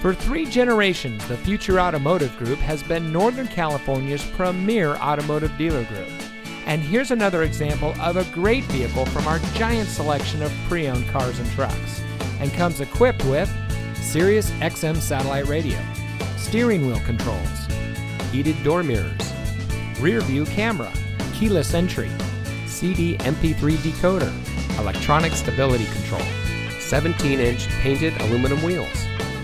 For 3 generations, the Future Automotive Group has been Northern California's premier automotive dealer group. And here's another example of a great vehicle from our giant selection of pre-owned cars and trucks, and comes equipped with Sirius XM satellite radio, steering wheel controls, heated door mirrors, rear view camera, keyless entry, CD MP3 decoder, electronic stability control, 17-inch painted aluminum wheels,